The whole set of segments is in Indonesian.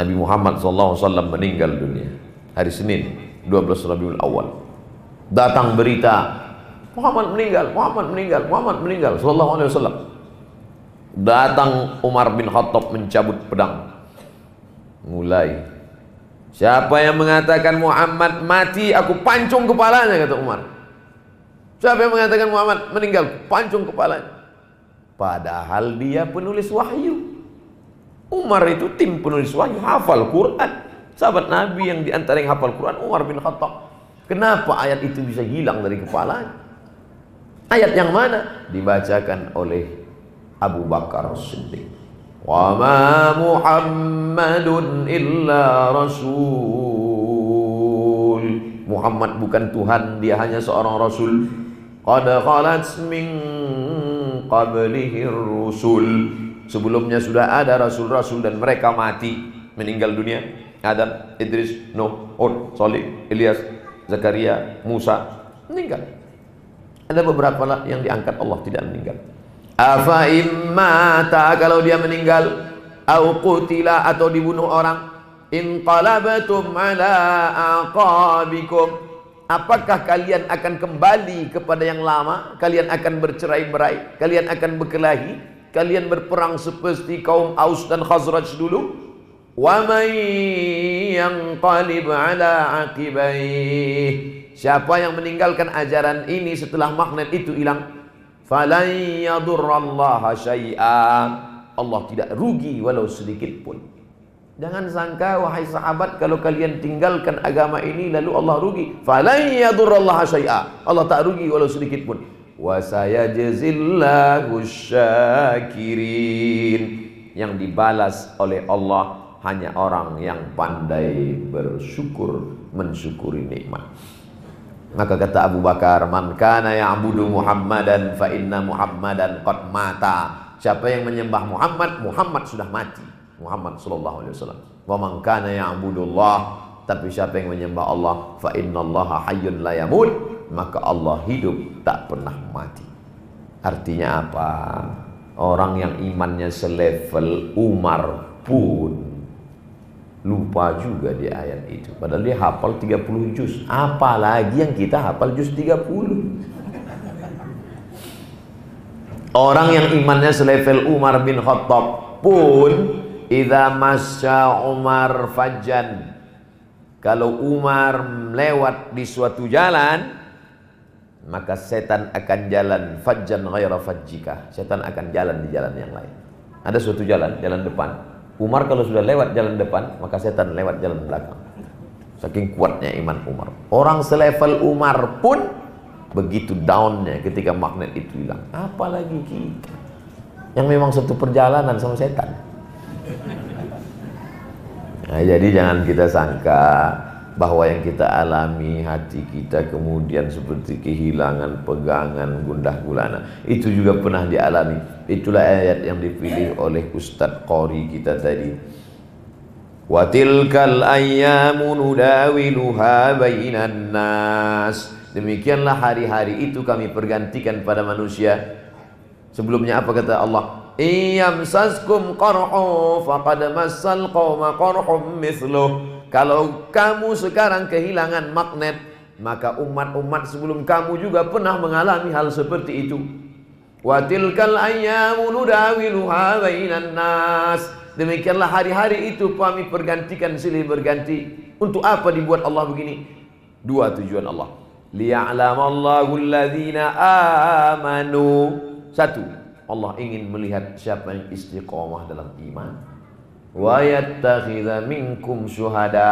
Nabi Muhammad SAW meninggal dunia hari Senin 12 Rabiul Awal. Datang berita Muhammad meninggal, Muhammad meninggal, Muhammad meninggal SAW. Datang Umar bin Khattab mencabut pedang. Mulai, siapa yang mengatakan Muhammad mati, aku pancung kepalanya, kata Umar. Siapa yang mengatakan Muhammad meninggal, pancung kepalanya. Padahal dia penulis wahyu. Umar itu tim penulis wahyu, hafal Quran, sahabat Nabi yang diantara yang hafal Quran, Umar bin Khattab. Kenapa ayat itu bisa hilang dari kepalanya? Ayat yang mana? Dibacakan oleh Abu Bakar Siddiq. Wa ma Muhammadun illa rasul. Muhammad bukan Tuhan, dia hanya seorang rasul. Qad khalat min qablihi ar-rusul. Sebelumnya sudah ada rasul-rasul dan mereka mati, meninggal dunia. Adam, Idris, Nuh, Aus, Salih, Elias, Zakaria, Musa, meninggal. Ada beberapa yang diangkat Allah tidak meninggal. Afa immata, kalau dia meninggal, au qutila, atau dibunuh orang, inqalabatum ala aqabikum, apakah kalian akan kembali kepada yang lama? Kalian akan bercerai-berai, kalian akan berkelahi, kalian berperang seperti kaum Aus dan Khazraj dulu. Wa may yanqalib ala aqibaih, siapa yang meninggalkan ajaran ini setelah magnet itu hilang, falan yadurrallaha syai'a, Allah tidak rugi walau sedikit pun. Jangan sangka wahai sahabat kalau kalian tinggalkan agama ini lalu Allah rugi. Falan yadurrallaha syai'a, Allah tak rugi walau sedikit pun. Wa sayajzillahu syakirin, yang dibalas oleh Allah hanya orang yang pandai bersyukur, mensyukuri nikmat. Maka kata Abu Bakar, man kana ya'budu Muhammadan fa inna Muhammadan qad mata, siapa yang menyembah Muhammad, Muhammad sudah mati, Muhammad sallallahu alaihi wasallam. Wa man kana ya'budu Allah, tapi siapa yang menyembah Allah, fa innallaha hayyun la yamut, maka Allah hidup tak pernah mati. Artinya apa? Orang yang imannya selevel Umar pun lupa juga di ayat itu. Padahal dia hafal 30 juz. Apalagi yang kita hafal juz 30. Orang yang imannya selevel Umar bin Khattab pun, idza masya Umar fajjan, kalau Umar lewat di suatu jalan, maka setan akan jalan, fajjan ghaira fajjika, setan akan jalan di jalan yang lain. Ada suatu jalan, jalan depan. Umar kalau sudah lewat jalan depan, maka setan lewat jalan belakang. Saking kuatnya iman Umar. Orang selevel Umar pun begitu downnya ketika magnet itu hilang. Apalagi kita yang memang satu perjalanan sama setan. Nah, jadi jangan kita sangka bahwa yang kita alami, hati kita kemudian seperti kehilangan pegangan, gundah gulana, itu juga pernah dialami. Itulah ayat yang dipilih oleh Ustadz Qori kita tadi. Wa tilkal ayyamu nudawiluha bainan nas, demikianlah hari-hari itu kami pergantikan pada manusia. Sebelumnya apa kata Allah? Iyamsaskum qarhu faqad massal qawma qarhum mithluh. Kalau kamu sekarang kehilangan magnet, maka umat-umat sebelum kamu juga pernah mengalami hal seperti itu. Wa tilkal ayyamu nudawiluha bainan nas, demikianlah hari-hari itu kami pergantikan silih berganti. Untuk apa dibuat Allah begini? Dua tujuan Allah. Liya'lamallahu alladzina amanu. Satu, Allah ingin melihat siapa yang istiqomah dalam iman. Wa yattakhidha minkum syuhada,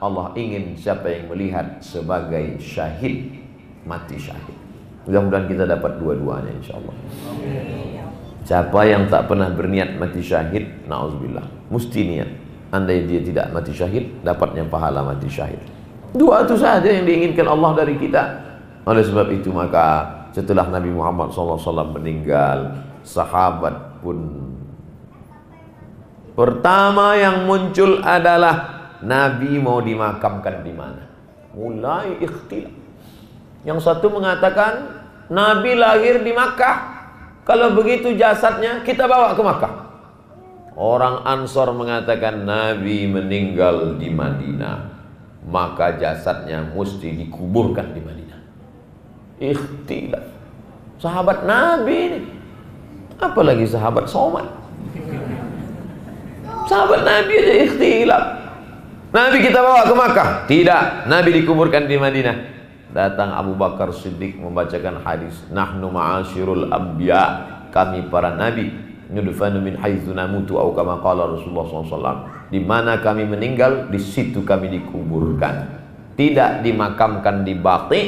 Allah ingin siapa yang melihat sebagai syahid, mati syahid. Mudah-mudahan kita dapat dua-duanya insyaallah. Siapa yang tak pernah berniat mati syahid, na'udzubillah, mesti niat. Andai dia tidak mati syahid, dapatnya pahala mati syahid. Dua itu saja yang diinginkan Allah dari kita. Oleh sebab itu maka setelah Nabi Muhammad SAW meninggal, sahabat pun pertama yang muncul adalah Nabi mau dimakamkan di mana. Mulai ikhtilaf. Yang satu mengatakan Nabi lahir di Makkah, kalau begitu jasadnya kita bawa ke Makkah. Orang Ansor mengatakan Nabi meninggal di Madinah, maka jasadnya mesti dikuburkan di Madinah. Ikhtilaf. Sahabat Nabi ini, apalagi sahabat Somad. Sahabat Nabi aja ikhtilaf. Nabi kita bawa ke Makkah? Tidak, Nabi dikuburkan di Madinah. Datang Abu Bakar Siddiq membacakan hadis, nahnu ma'asyirul abya, kami para nabi, nudfanu min haitsu namutu aw kama qala Rasulullah SAW. Di mana kami meninggal, di situ kami dikuburkan. Tidak dimakamkan di Baqi,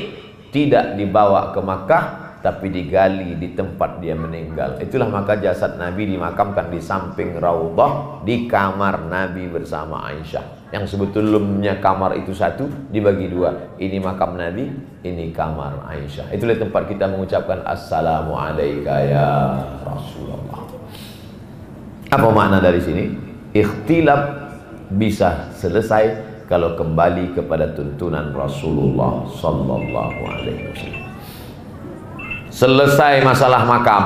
tidak dibawa ke Makkah, tapi digali di tempat dia meninggal. Itulah maka jasad Nabi dimakamkan di samping Raudhah, di kamar Nabi bersama Aisyah. Yang sebetulnya kamar itu satu dibagi dua. Ini makam Nabi, ini kamar Aisyah. Itulah tempat kita mengucapkan assalamu alayka ya Rasulullah. Apa makna dari sini? Ikhtilaf bisa selesai kalau kembali kepada tuntunan Rasulullah sallallahu alaihi wasallam. Selesai masalah makam,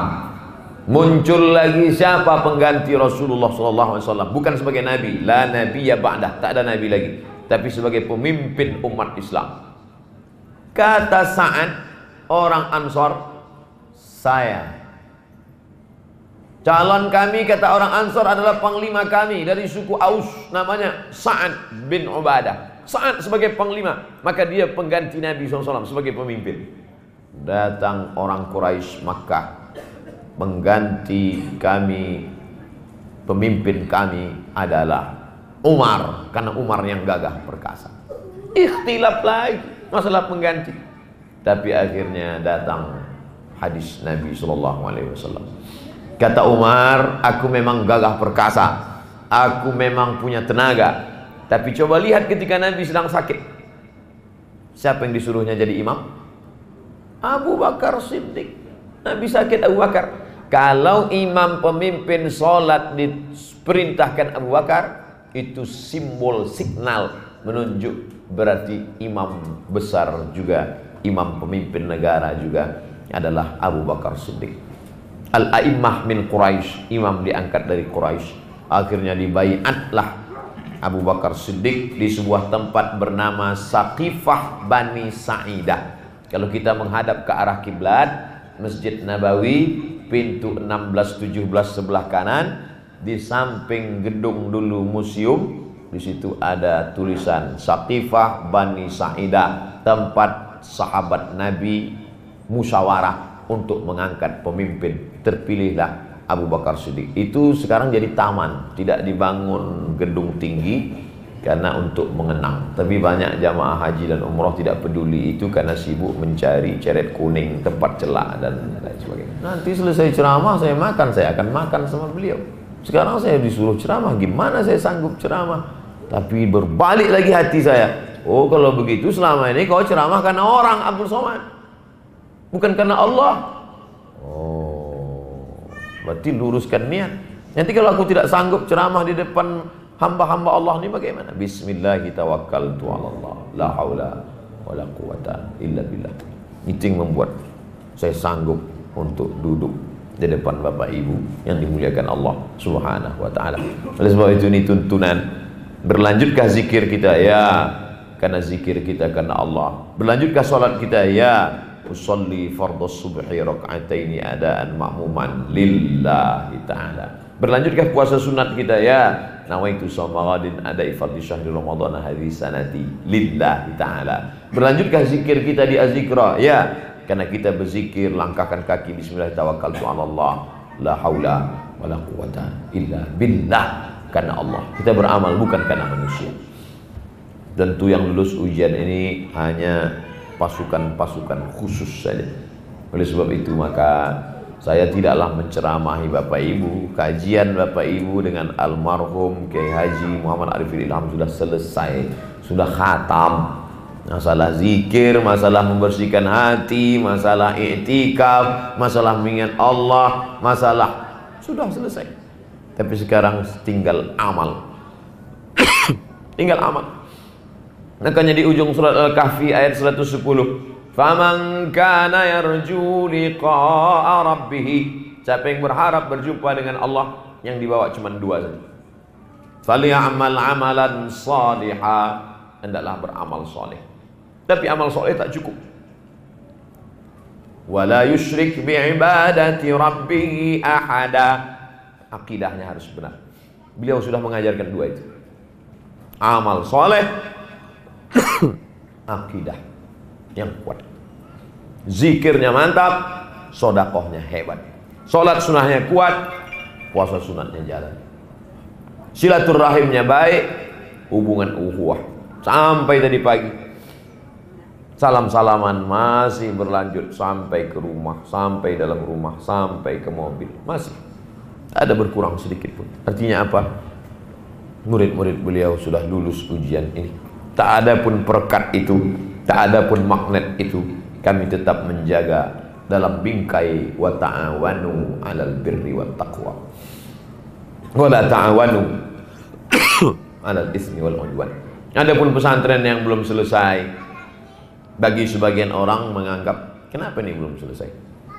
muncul lagi siapa pengganti Rasulullah sallallahu alaihi wasallam, bukan sebagai nabi, la nabiyya ba'dah, tak ada nabi lagi, tapi sebagai pemimpin umat Islam. Kata Sa'ad, orang Ansor, saya calon kami, kata orang Ansor, adalah panglima kami dari suku Aus, namanya Sa'ad bin Ubadah. Sa'ad sebagai panglima, maka dia pengganti Nabi SAW sebagai pemimpin. Datang orang Quraisy Makkah, pengganti kami, pemimpin kami adalah Umar, karena Umar yang gagah perkasa. Ikhtilaf lagi masalah pengganti. Tapi akhirnya datang hadis Nabi SAW. Kata Umar, aku memang gagah perkasa, aku memang punya tenaga. Tapi coba lihat ketika Nabi sedang sakit, siapa yang disuruhnya jadi imam? Abu Bakar Siddiq. Nabi sakit, Abu Bakar. Kalau imam pemimpin sholat diperintahkan Abu Bakar, itu simbol signal menunjuk berarti imam besar juga, imam pemimpin negara juga adalah Abu Bakar Siddiq. Al-A'immah min Quraisy, imam diangkat dari Quraisy. Akhirnya dibaiatlah Abu Bakar Siddiq di sebuah tempat bernama Saqifah Bani Sa'idah. Kalau kita menghadap ke arah kiblat, Masjid Nabawi, pintu 16-17 sebelah kanan, di samping gedung dulu museum, di situ ada tulisan Saqifah Bani Sa'idah, tempat sahabat Nabi musyawarah untuk mengangkat pemimpin. Terpilihlah Abu Bakar Siddiq. Itu sekarang jadi taman, tidak dibangun gedung tinggi karena untuk mengenang. Tapi banyak jamaah haji dan umrah tidak peduli itu karena sibuk mencari ceret kuning, tempat celak dan lain sebagainya. Nanti selesai ceramah saya akan makan sama beliau. Sekarang saya disuruh ceramah, gimana saya sanggup ceramah? Tapi berbalik lagi hati saya. Oh, kalau begitu selama ini kau ceramah karena orang, Abdul Somad, bukan karena Allah. Oh, berarti luruskan niat. Nanti kalau aku tidak sanggup ceramah di depan hamba-hamba Allah ini bagaimana? Bismillahirrahmanirrahim. La haula wala quwata illa billah. Itu yang membuat saya sanggup untuk duduk di depan bapak ibu yang dimuliakan Allah Subhanahu wa taala. Oleh sebab itu ini tuntunan. Berlanjutkah zikir kita? Ya, karena zikir kita karena Allah. Berlanjutkah salat kita? Ya, usolli fardhus subhi rak'ataini adaan ma'muman lillahi ta'ala. Berlanjutkah puasa sunat kita? Ya, nawaitu shoma ghadin adai fardhi syahri ramadhana hadhihi sanati lillahi ta'ala. Berlanjutkah zikir kita di azikra? Ya, karena kita berzikir, langkahkan kaki, bismillah tawakkaltu 'alallah, la haula wala quwata illa billah, karena Allah. Kita beramal bukan karena manusia. Tentu yang lulus ujian ini hanya pasukan-pasukan khusus saja. Oleh sebab itu maka saya tidaklah menceramahi bapak ibu. Kajian bapak ibu dengan almarhum Kiai Haji Muhammad Arifin Ilham sudah selesai, sudah khatam. Masalah zikir, masalah membersihkan hati, masalah i'tikaf, masalah mengingat Allah, masalah sudah selesai. Tapi sekarang tinggal amal. Tinggal amal. Makanya di ujung surat Al-Kahfi ayat 110, faman kana yarju liqa'a rabbih, siapa yang berharap berjumpa dengan Allah, yang dibawa cuma dua saja. Fali'amal amalan shaliha, hendaklah beramal soleh. Tapi amal soleh tak cukup. Wala yushrik bi'ibadati rabbihi ahada. Akidahnya harus benar. Beliau sudah mengajarkan dua itu. Amal soleh, akidah yang kuat, zikirnya mantap, sodakohnya hebat, solat sunahnya kuat, puasa sunatnya jalan, silaturahimnya baik, hubungan ukhuwah. Sampai tadi pagi salam-salaman masih berlanjut sampai ke rumah, sampai dalam rumah, sampai ke mobil, masih ada berkurang sedikit pun. Artinya apa? Murid-murid beliau sudah lulus ujian ini. Tak ada pun perkat itu, tak ada pun magnet itu. Kami tetap menjaga dalam bingkai wa ta'awanu 'alal birri wat taqwa. Wa la ta'awanu 'alal ismi wal 'udwan. Adapun pesantren yang belum selesai, bagi sebagian orang menganggap, kenapa ini belum selesai?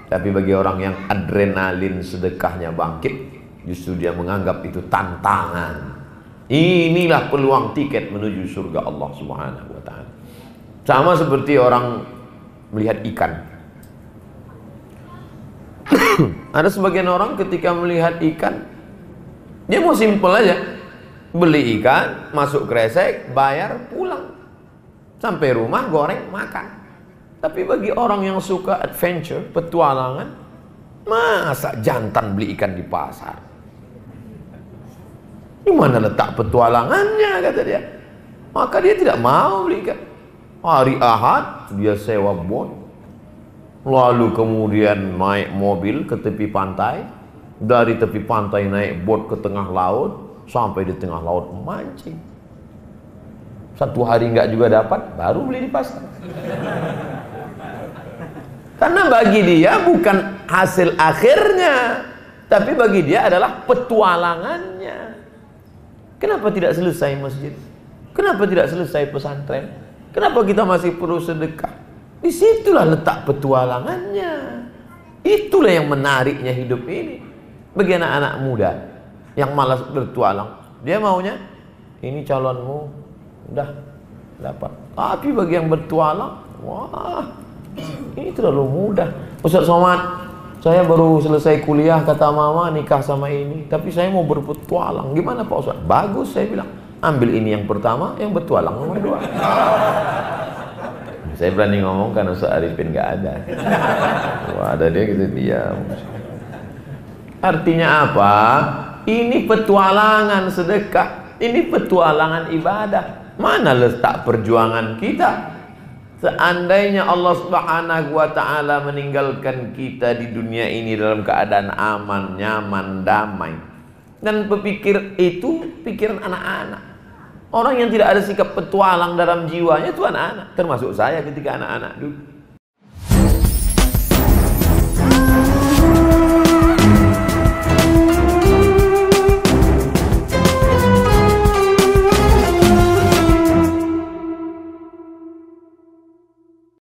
Tapi bagi orang yang adrenalin sedekahnya bangkit, justru dia menganggap itu tantangan. Inilah peluang tiket menuju surga Allah Subhanahu wa ta'ala. Sama seperti orang melihat ikan. Ada sebagian orang ketika melihat ikan, dia mau simple aja. Beli ikan, masuk kresek, bayar, pulang. Sampai rumah, goreng, makan. Tapi bagi orang yang suka adventure, petualangan, masa jantan beli ikan di pasar? Di mana letak petualangannya, kata dia. Maka dia tidak mau beli ikan. Hari Ahad dia sewa bot, lalu kemudian naik mobil ke tepi pantai. Dari tepi pantai naik bot ke tengah laut, sampai di tengah laut memancing. Satu hari nggak juga dapat, baru beli di pasar. Karena bagi dia bukan hasil akhirnya, tapi bagi dia adalah petualangannya. Kenapa tidak selesai masjid? Kenapa tidak selesai pesantren? Kenapa kita masih perlu sedekah? Disitulah letak petualangannya. Itulah yang menariknya hidup ini. Bagi anak-anak muda yang malas bertualang, dia maunya ini calonmu udah dapat. Tapi bagi yang bertualang, wah, ini terlalu mudah. Ustaz Somad, saya baru selesai kuliah, kata mama nikah sama ini, tapi saya mau berpetualang. Gimana Pak Ustaz? Bagus, saya bilang, ambil ini yang pertama, yang bertualang nomor dua. Saya berani ngomong kan Ustaz Arifin nggak ada. Wah, ada dia kita diam. Artinya apa? Ini petualangan sedekah, ini petualangan ibadah. Mana letak perjuangan kita? Seandainya Allah Subhanahu wa ta'ala meninggalkan kita di dunia ini dalam keadaan aman, nyaman, damai. Dan pepikir itu pikiran anak-anak. Orang yang tidak ada sikap petualang dalam jiwanya itu anak-anak. Termasuk saya ketika anak-anak dulu.